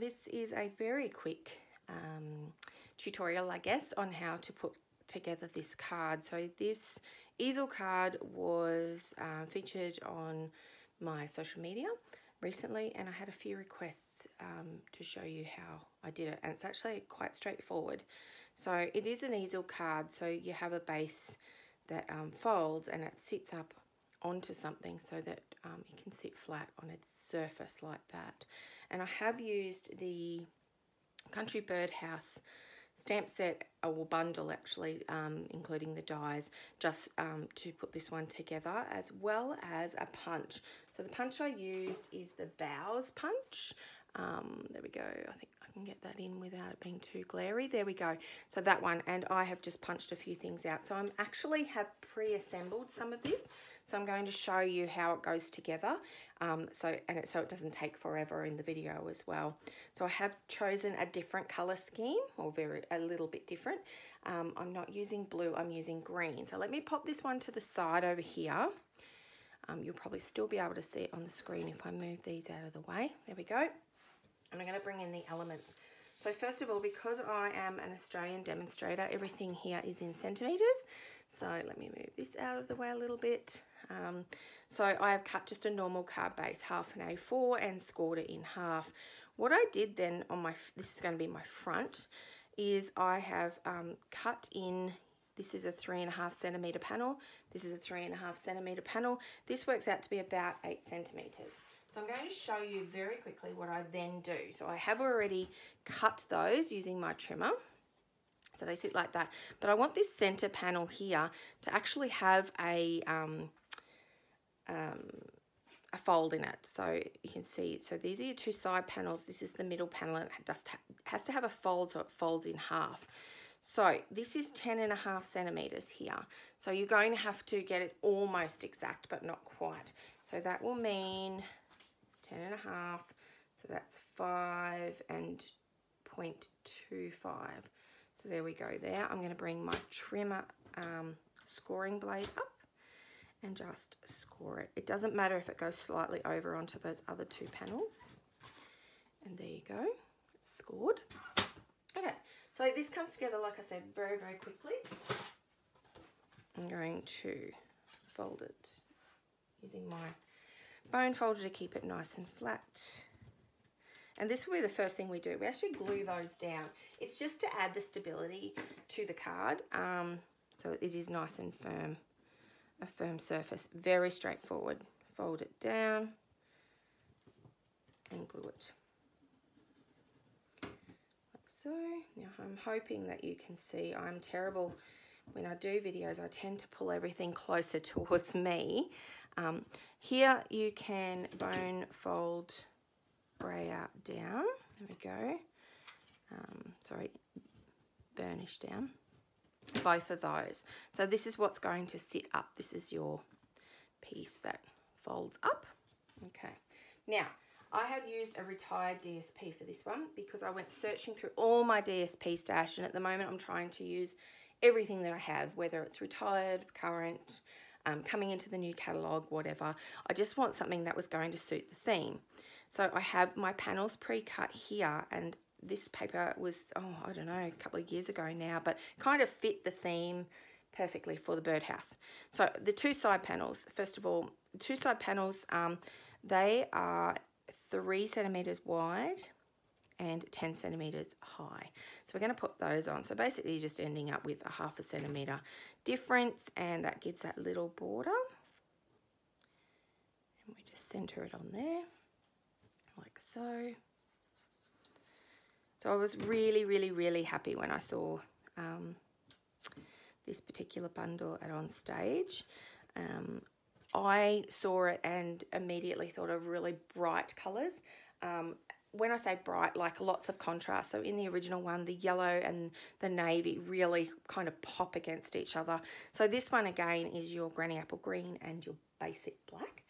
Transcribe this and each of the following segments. this is a very quick tutorial, I guess, on how to put together this card. So this easel card was featured on my social media recently, and I had a few requests to show you how I did it, and it's actually quite straightforward. So it is an easel card, so you have a base that folds and it sits up onto something so that it can sit flat on its surface like that. And I have used the Country Birdhouse stamp set, or bundle actually, including the dies, just to put this one together, as well as a punch. So the punch I used is the Bows punch. There we go. I think I can get that in without it being too glary. There we go. So that one, and I have just punched a few things out. So I'm actually have pre-assembled some of this. So I'm going to show you how it goes together, so it doesn't take forever in the video as well. So I have chosen a different color scheme, or a little bit different. I'm not using blue, I'm using green. So let me pop this one to the side over here. You'll probably still be able to see it on the screen if I move these out of the way. There we go. And I'm going to bring in the elements. So first of all, because I am an Australian demonstrator, everything here is in centimetres. So let me move this out of the way a little bit. So I have cut just a normal card base, half an A4, and scored it in half. What I did then on my, this is going to be my front, is I have cut in, this is a 3.5 centimetre panel. This is a 3.5 centimetre panel. This works out to be about 8 centimetres. So I'm going to show you very quickly what I then do. So I have already cut those using my trimmer. So they sit like that. But I want this center panel here to actually have a fold in it. So you can see, so these are your two side panels. This is the middle panel, and it just has to have a fold so it folds in half. So this is 10.5 centimetres here. So you're going to have to get it almost exact, but not quite. So that will mean 10.5, so that's 5 and 0.25. So there we go there. I'm going to bring my trimmer scoring blade up and just score it. It doesn't matter if it goes slightly over onto those other two panels. And there you go, it's scored. Okay, so this comes together, like I said, very, very quickly. I'm going to fold it using my bone folder to keep it nice and flat. And this will be the first thing we do. We actually glue those down. It's just to add the stability to the card. So it is nice and firm, a firm surface. Very straightforward. Fold it down and glue it. Like so. Now I'm hoping that you can see. I'm terrible. When I do videos, I tend to pull everything closer towards me. Here you can bone fold braid out down. There we go. Sorry, burnish down. Both of those. So this is what's going to sit up. This is your piece that folds up. Okay. Now, I have used a retired DSP for this one because I went searching through all my DSP stash, and at the moment I'm trying to use everything that I have, whether it's retired, current, coming into the new catalogue, whatever. I just want something that was going to suit the theme. So I have my panels pre-cut here, and this paper was, I don't know, a couple of years ago now, but kind of fit the theme perfectly for the birdhouse. So the two side panels, first of all, two side panels, they are 3 centimetres wide and 10 centimetres high. So we're going to put those on. So basically you're just ending up with a 0.5 centimetre difference, and that gives that little border. And we just centre it on there, like so. So I was really, really, really happy when I saw this particular bundle at On Stage. I saw it and immediately thought of really bright colours. When I say bright, like lots of contrast. So in the original one, the yellow and the navy really kind of pop against each other. So this one again is your granny apple green and your basic black.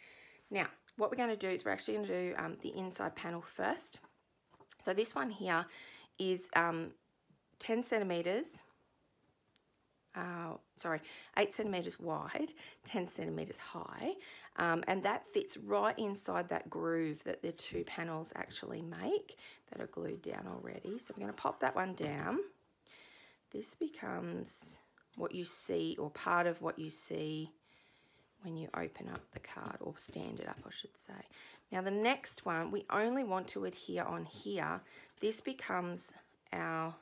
Now, what we're going to do is we're actually going to do the inside panel first. So this one here is 10 centimetres 8 centimeters wide, 10 centimeters high, and that fits right inside that groove that the two panels actually make that are glued down already. So we're going to pop that one down. This becomes what you see, or part of what you see when you open up the card, or stand it up, I should say. Now the next one, we only want to adhere on here. This becomes our,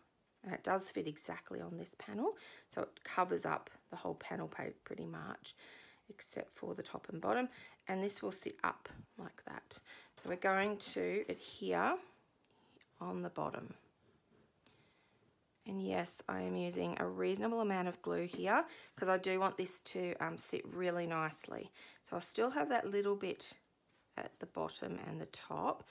and it does fit exactly on this panel, so it covers up the whole panel pretty much, except for the top and bottom, and this will sit up like that. So we're going to adhere on the bottom. And yes, I am using a reasonable amount of glue here because I do want this to sit really nicely. So I still have that little bit at the bottom and the top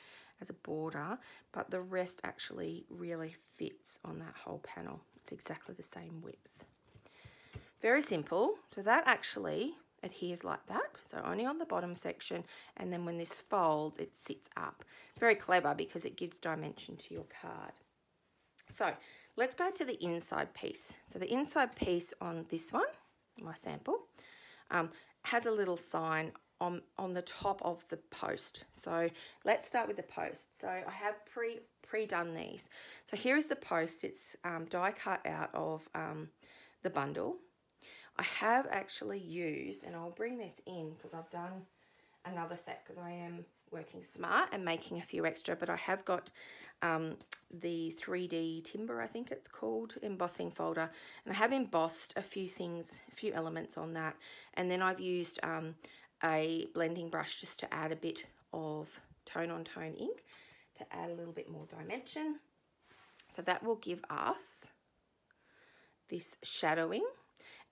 as a border, but the rest actually really fits on that whole panel. It's exactly the same width. Very simple. So that actually adheres like that, so only on the bottom section, and then when this folds, it sits up. It's very clever because it gives dimension to your card. So let's go to the inside piece. So the inside piece on this one, my sample, has a little sign on the top of the post. So let's start with the post. So I have pre-done these. So here is the post. It's die cut out of the bundle. I have actually used, and I'll bring this in because I've done another set because I am working smart and making a few extra, but I have got the 3D timber, I think it's called, embossing folder, and I have embossed a few things, a few elements on that, and then I've used a blending brush just to add a bit of tone on tone ink to add a little bit more dimension. So that will give us this shadowing,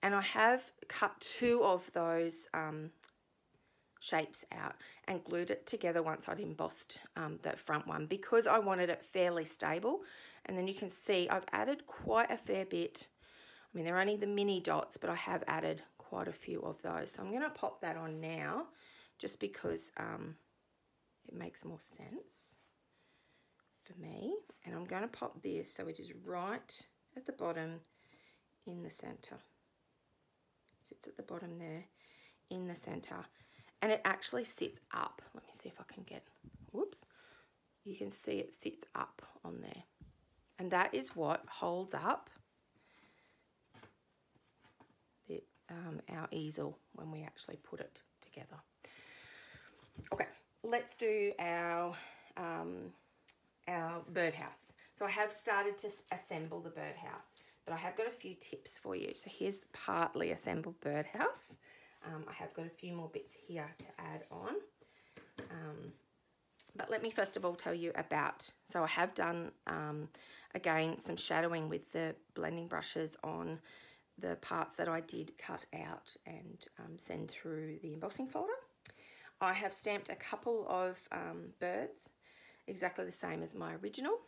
and I have cut two of those shapes out and glued it together once I'd embossed that front one because I wanted it fairly stable. And then you can see I've added quite a fair bit. I mean, they're only the mini dots, but I have added quite a few of those. So I'm going to pop that on now just because it makes more sense for me. And I'm going to pop this so it is right at the bottom in the center. Sits at the bottom there in the center. And it actually sits up. Let me see if I can get, whoops. You can see it sits up on there. And that is what holds up the, our easel when we actually put it together. Okay, let's do our birdhouse. So I have started to assemble the birdhouse, but I have got a few tips for you. So here's the partly assembled birdhouse. I have got a few more bits here to add on, but let me first of all tell you about, so I have done, again, some shadowing with the blending brushes on the parts that I did cut out and send through the embossing folder. I have stamped a couple of birds, exactly the same as my original.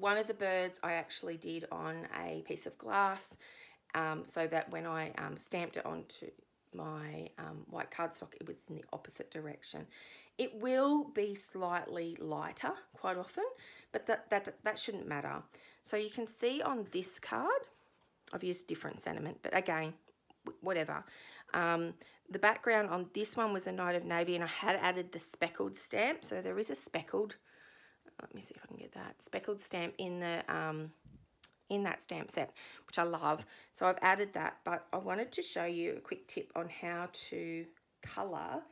One of the birds I actually did on a piece of glass, so that when I stamped it onto my white cardstock, it was in the opposite direction. It will be slightly lighter quite often, but that shouldn't matter. So you can see on this card, I've used different sentiment, but again, whatever. The background on this one was a Night of Navy, and I had added the speckled stamp. So there is a speckled, let me see if I can get that, speckled stamp in the in that stamp set, which I love. So I've added that, but I wanted to show you a quick tip on how to colour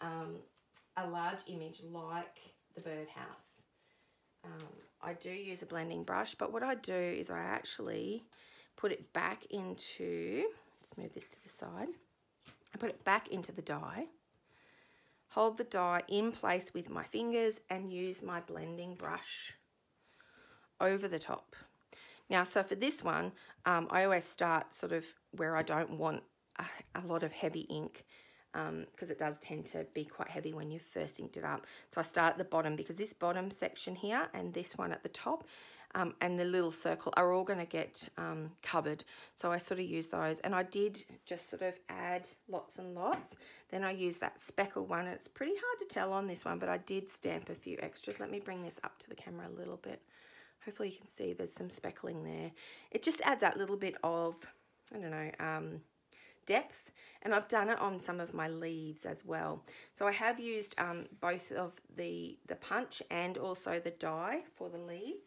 a large image like the birdhouse. I do use a blending brush, but what I do is I actually put it back into, just move this to the side, I put it back into the die, hold the die in place with my fingers and use my blending brush over the top. Now, so for this one, I always start sort of where I don't want a lot of heavy ink because it does tend to be quite heavy when you first inked it up. So I start at the bottom because this bottom section here and this one at the top and the little circle are all going to get covered. So I sort of use those, and I did just sort of add lots and lots. Then I used that speckle one. It's pretty hard to tell on this one, but I did stamp a few extras. Let me bring this up to the camera a little bit. Hopefully you can see there's some speckling there. It just adds that little bit of I don't know, depth, and I've done it on some of my leaves as well. So I have used both of the punch and also the dye for the leaves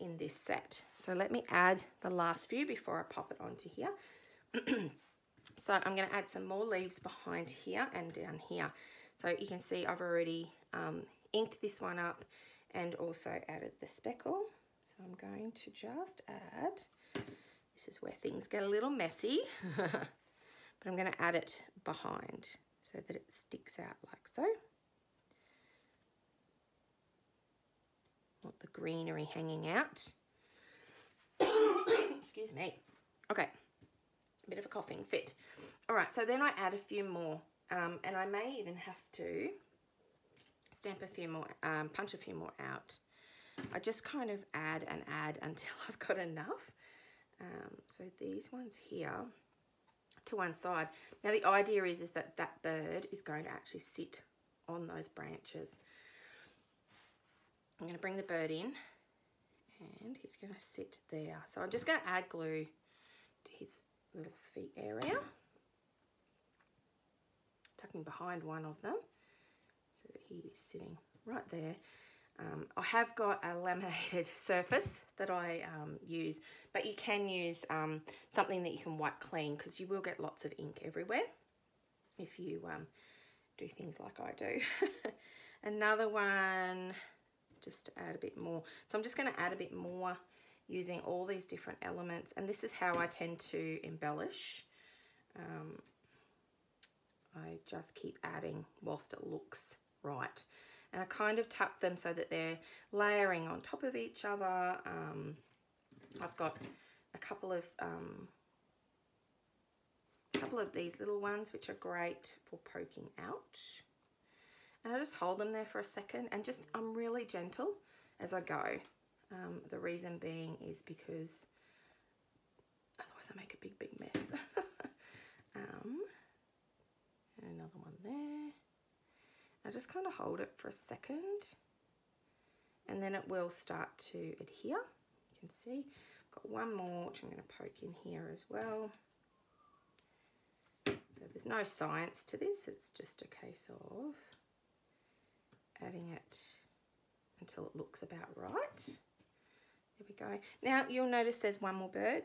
in this set. So let me add the last few before I pop it onto here. So I'm going to add some more leaves behind here and down here. So you can see I've already inked this one up and also added the speckle. So I'm going to just add, this is where things get a little messy, but I'm going to add it behind so that it sticks out like so. Want the greenery hanging out. Excuse me. Okay. A bit of a coughing fit. All right, so then I add a few more, and I may even have to stamp a few more, punch a few more out. I just kind of add and add until I've got enough. So these ones here to one side. Now the idea is that that bird is going to actually sit on those branches. I'm going to bring the bird in and he's going to sit there. So I'm just going to add glue to his little feet area, tucking behind one of them so that he is sitting right there. I have got a laminated surface that I use, but you can use something that you can wipe clean, because you will get lots of ink everywhere if you do things like I do. Another one, just to add a bit more. So I'm just going to add a bit more using all these different elements, and this is how I tend to embellish. I just keep adding whilst it looks right, and I kind of tuck them so that they're layering on top of each other. I've got a couple of these little ones which are great for poking out, and I just hold them there for a second and just I'm really gentle as I go. The reason being is because otherwise I make a big, big mess. And another one there. I just kind of hold it for a second and then it will start to adhere. You can see I've got one more which I'm going to poke in here as well. So there's no science to this, it's just a case of adding it until it looks about right. There we go. Now you'll notice there's one more bird.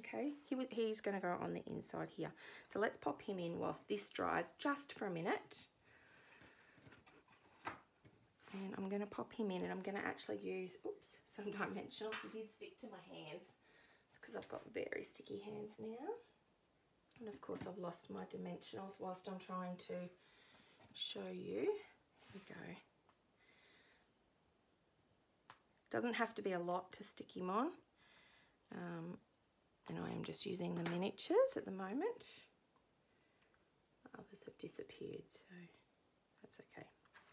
Okay, he's going to go on the inside here. So let's pop him in whilst this dries just for a minute. And I'm going to pop him in, and I'm going to actually use, oops, some dimensionals. He did stick to my hands. It's because I've got very sticky hands now. And of course I've lost my dimensionals whilst I'm trying to show you. Here we go. Doesn't have to be a lot to stick him on. And I am just using the miniatures at the moment. Others have disappeared, so that's okay.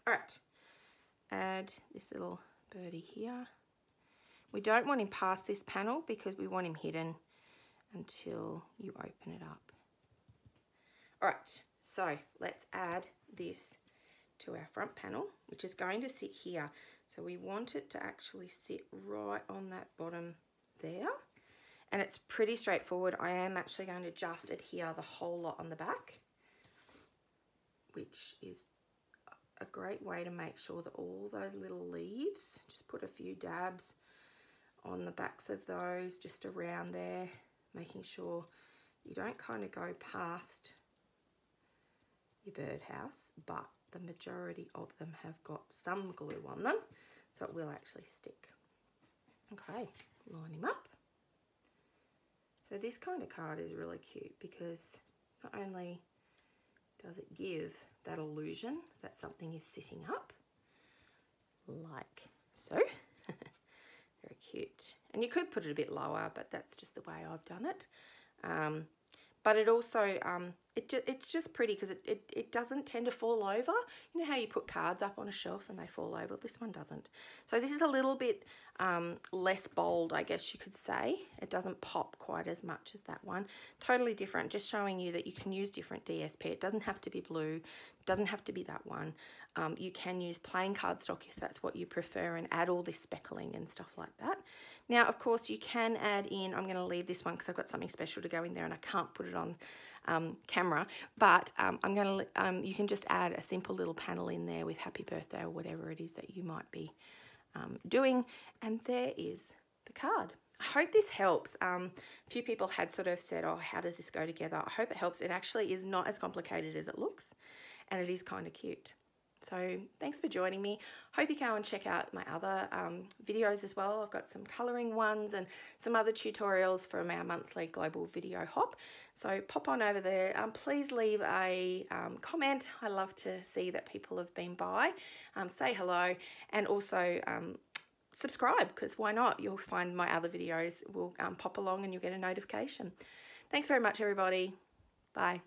All right, add this little birdie here. We don't want him past this panel because we want him hidden until you open it up. All right, so let's add this to our front panel, which is going to sit here. So we want it to actually sit right on that bottom there. And it's pretty straightforward. I am actually going to just adhere the whole lot on the back, which is a great way to make sure that all those little leaves, just put a few dabs on the backs of those, just around there, making sure you don't kind of go past your birdhouse, but the majority of them have got some glue on them, so it will actually stick. Okay, line him up. So this kind of card is really cute because not only does it give that illusion that something is sitting up, like so, very cute. And you could put it a bit lower, but that's just the way I've done it. But it also It's just pretty because it doesn't tend to fall over. You know how you put cards up on a shelf and they fall over? This one doesn't. So this is a little bit less bold, I guess you could say. It doesn't pop quite as much as that one. Totally different, just showing you that you can use different DSP. It doesn't have to be blue, doesn't have to be that one. You can use plain cardstock if that's what you prefer and add all this speckling and stuff like that. Now, of course, you can add in, I'm going to leave this one because I've got something special to go in there and I can't put it on camera, but you can just add a simple little panel in there with happy birthday or whatever it is that you might be doing, and there is the card. I hope this helps. A few people had sort of said, oh, how does this go together? I hope it helps. It actually is not as complicated as it looks, and it is kind of cute. So thanks for joining me. Hope you go and check out my other videos as well. I've got some colouring ones and some other tutorials from our monthly global video hop. So pop on over there. Please leave a comment. I love to see that people have been by. Say hello, and also subscribe, because why not? You'll find my other videos will pop along and you'll get a notification. Thanks very much, everybody. Bye.